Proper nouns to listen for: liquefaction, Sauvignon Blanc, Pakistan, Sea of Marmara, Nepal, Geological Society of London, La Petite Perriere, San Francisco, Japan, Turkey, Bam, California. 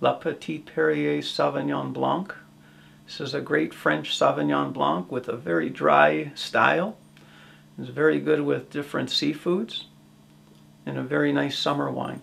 La Petite Perriere Sauvignon Blanc. This is a great French Sauvignon Blanc with a very dry style. It's very good with different seafoods and a very nice summer wine.